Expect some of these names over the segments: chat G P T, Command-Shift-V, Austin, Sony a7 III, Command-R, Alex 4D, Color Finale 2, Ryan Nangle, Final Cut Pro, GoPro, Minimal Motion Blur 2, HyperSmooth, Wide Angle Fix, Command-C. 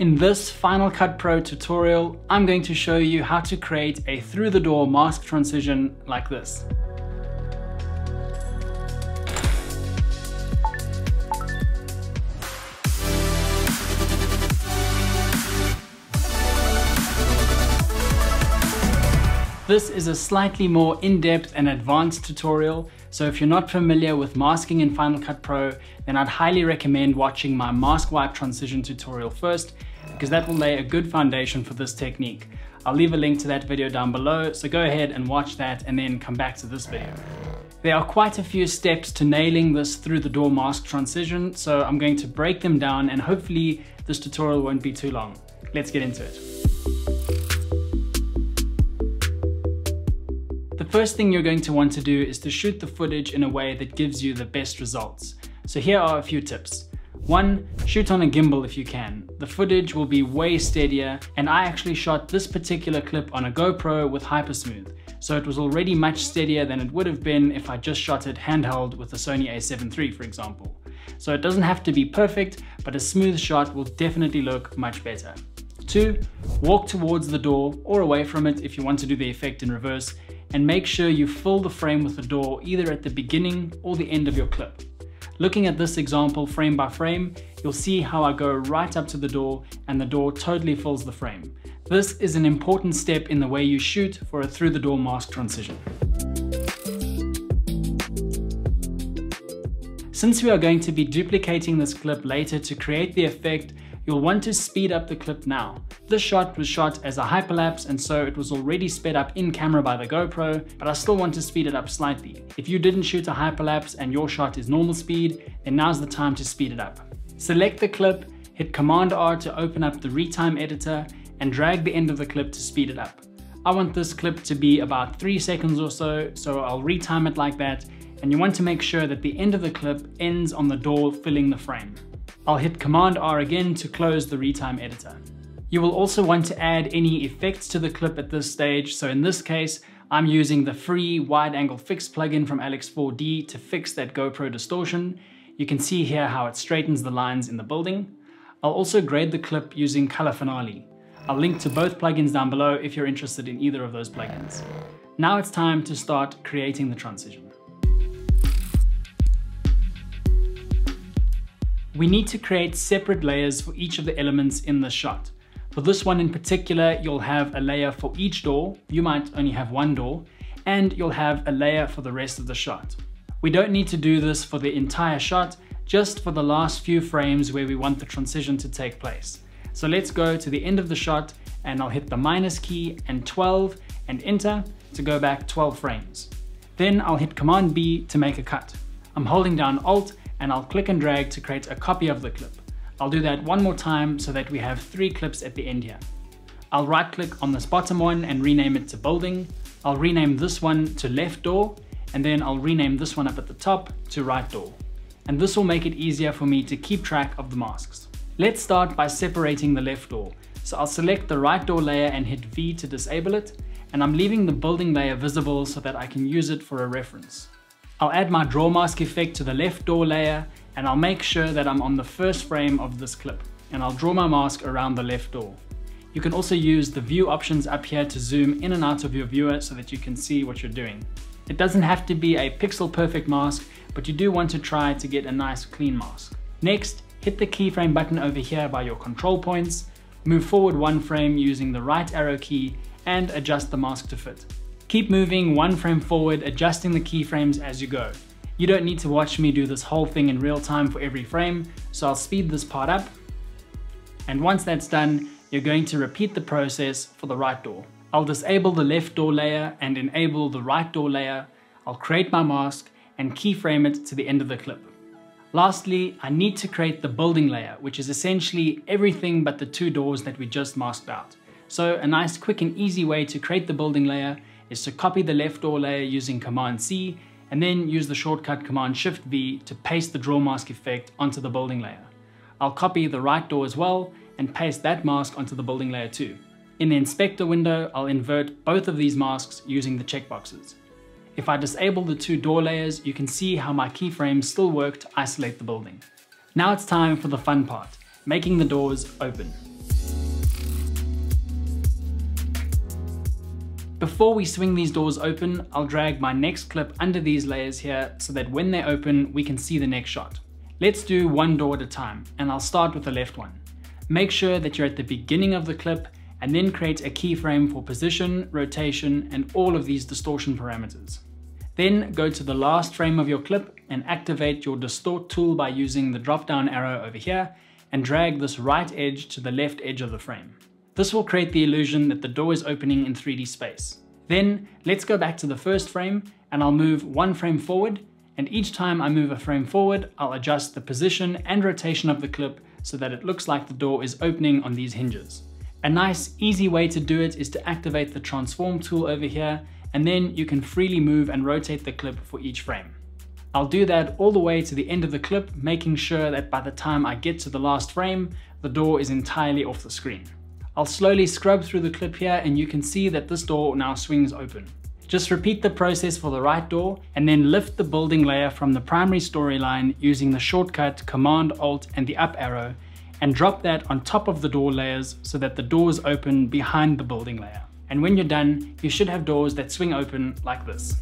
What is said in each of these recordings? In this Final Cut Pro tutorial, I'm going to show you how to create a through-the-door mask transition like this. This is a slightly more in-depth and advanced tutorial, so if you're not familiar with masking in Final Cut Pro, then I'd highly recommend watching my mask wipe transition tutorial first, because that will lay a good foundation for this technique. I'll leave a link to that video down below, so go ahead and watch that and then come back to this video. There are quite a few steps to nailing this through the door mask transition, so I'm going to break them down and hopefully this tutorial won't be too long. Let's get into it. The first thing you're going to want to do is to shoot the footage in a way that gives you the best results. So here are a few tips. 1. Shoot on a gimbal if you can. The footage will be way steadier, and I actually shot this particular clip on a GoPro with HyperSmooth, so it was already much steadier than it would have been if I just shot it handheld with the Sony a7 III, for example. So it doesn't have to be perfect, but a smooth shot will definitely look much better. 2. Walk towards the door or away from it if you want to do the effect in reverse, and make sure you fill the frame with the door either at the beginning or the end of your clip. Looking at this example frame by frame, you'll see how I go right up to the door and the door totally fills the frame. This is an important step in the way you shoot for a through-the-door mask transition. Since we are going to be duplicating this clip later to create the effect, you'll want to speed up the clip now. This shot was shot as a hyperlapse, and so it was already sped up in camera by the GoPro, but I still want to speed it up slightly. If you didn't shoot a hyperlapse and your shot is normal speed, then now's the time to speed it up. Select the clip, hit Command-R to open up the retime editor, and drag the end of the clip to speed it up. I want this clip to be about 3 seconds or so, so I'll retime it like that, and you want to make sure that the end of the clip ends on the door filling the frame. I'll hit Command-R again to close the retime editor. You will also want to add any effects to the clip at this stage, so in this case, I'm using the free Wide Angle Fix plugin from Alex 4D to fix that GoPro distortion. You can see here how it straightens the lines in the building. I'll also grade the clip using Color Finale. I'll link to both plugins down below if you're interested in either of those plugins. Now it's time to start creating the transition. We need to create separate layers for each of the elements in the shot. For this one in particular, you'll have a layer for each door, you might only have one door, and you'll have a layer for the rest of the shot. We don't need to do this for the entire shot, just for the last few frames where we want the transition to take place. So let's go to the end of the shot, and I'll hit the minus key and 12 and enter to go back 12 frames. Then I'll hit Command-B to make a cut. I'm holding down Alt, and I'll click and drag to create a copy of the clip. I'll do that one more time so that we have 3 clips at the end here. I'll right click on this bottom one and rename it to building. I'll rename this one to left door, and then I'll rename this one up at the top to right door. And this will make it easier for me to keep track of the masks. Let's start by separating the left door. So I'll select the right door layer and hit V to disable it, and I'm leaving the building layer visible so that I can use it for a reference. I'll add my draw mask effect to the left door layer, and I'll make sure that I'm on the first frame of this clip, and I'll draw my mask around the left door. You can also use the view options up here to zoom in and out of your viewer so that you can see what you're doing. It doesn't have to be a pixel perfect mask, but you do want to try to get a nice clean mask. Next, hit the keyframe button over here by your control points, move forward 1 frame using the right arrow key, and adjust the mask to fit. Keep moving 1 frame forward, adjusting the keyframes as you go. You don't need to watch me do this whole thing in real time for every frame, so I'll speed this part up. And once that's done, you're going to repeat the process for the right door. I'll disable the left door layer and enable the right door layer. I'll create my mask and keyframe it to the end of the clip. Lastly, I need to create the building layer, which is essentially everything but the 2 doors that we just masked out. So a nice quick and easy way to create the building layer is to copy the left door layer using Command-C, and then use the shortcut Command-Shift-V to paste the draw mask effect onto the building layer. I'll copy the right door as well, and paste that mask onto the building layer too. In the inspector window, I'll invert both of these masks using the checkboxes. If I disable the 2 door layers, you can see how my keyframes still work to isolate the building. Now it's time for the fun part, making the doors open. Before we swing these doors open, I'll drag my next clip under these layers here so that when they open, we can see the next shot. Let's do one door at a time, and I'll start with the left one. Make sure that you're at the beginning of the clip and then create a keyframe for position, rotation, and all of these distortion parameters. Then go to the last frame of your clip and activate your distort tool by using the drop-down arrow over here and drag this right edge to the left edge of the frame. This will create the illusion that the door is opening in 3D space. Then let's go back to the first frame and I'll move one frame forward, and each time I move a frame forward, I'll adjust the position and rotation of the clip so that it looks like the door is opening on these hinges. A nice easy way to do it is to activate the transform tool over here, and then you can freely move and rotate the clip for each frame. I'll do that all the way to the end of the clip, making sure that by the time I get to the last frame, the door is entirely off the screen. I'll slowly scrub through the clip here and you can see that this door now swings open. Just repeat the process for the right door and then lift the building layer from the primary storyline using the shortcut Command-Alt and the up arrow, and drop that on top of the door layers so that the doors open behind the building layer. And when you're done, you should have doors that swing open like this.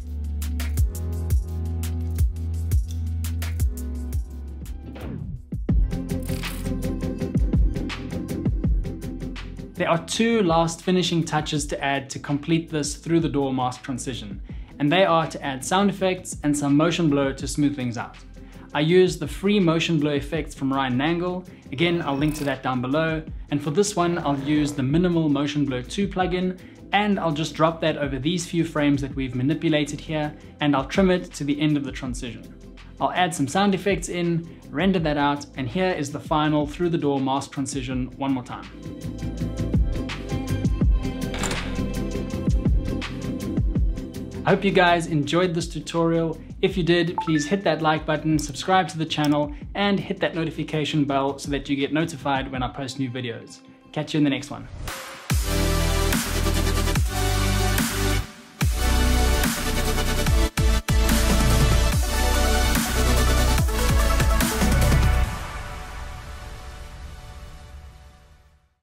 There are two last finishing touches to add to complete this through the door mask transition, and they are to add sound effects and some motion blur to smooth things out. I used the free motion blur effects from Ryan Nangle, again I'll link to that down below, and for this one I'll use the Minimal Motion Blur 2 plugin, and I'll just drop that over these few frames that we've manipulated here, and I'll trim it to the end of the transition. I'll add some sound effects in, render that out, and here is the final through the door mask transition one more time. I hope you guys enjoyed this tutorial. If you did, please hit that like button, subscribe to the channel, and hit that notification bell so that you get notified when I post new videos. Catch you in the next one.